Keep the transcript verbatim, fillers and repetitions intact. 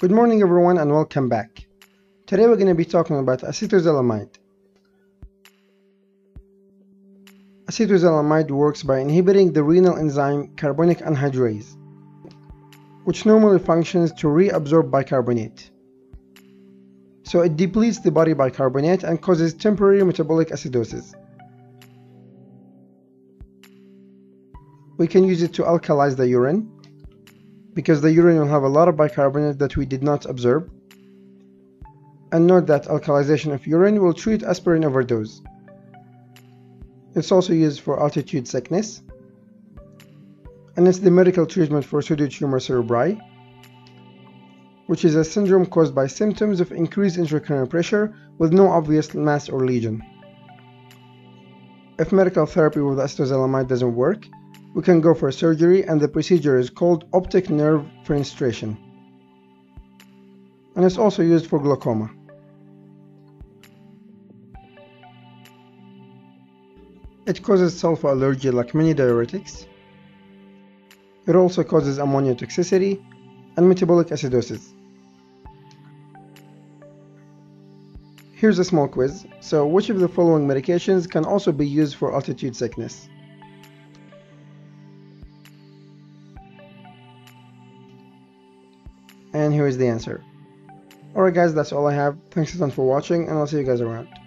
Good morning everyone and welcome back. Today we're going to be talking about acetazolamide. Acetazolamide works by inhibiting the renal enzyme carbonic anhydrase, which normally functions to reabsorb bicarbonate. So it depletes the body bicarbonate and causes temporary metabolic acidosis. We can use it to alkalize the urine, because the urine will have a lot of bicarbonate that we did not absorb. And note that alkalization of urine will treat aspirin overdose. It's also used for altitude sickness. And it's the medical treatment for pseudotumor cerebri, which is a syndrome caused by symptoms of increased intracranial pressure with no obvious mass or lesion. If medical therapy with acetazolamide doesn't work, we can go for surgery, and the procedure is called optic nerve fenestration, and it's also used for glaucoma. It causes sulfur allergy like many diuretics. It also causes ammonia toxicity and metabolic acidosis. Here's a small quiz. So which of the following medications can also be used for altitude sickness? And here is the answer. Alright guys, that's all I have. Thanks a ton for watching, and I'll see you guys around.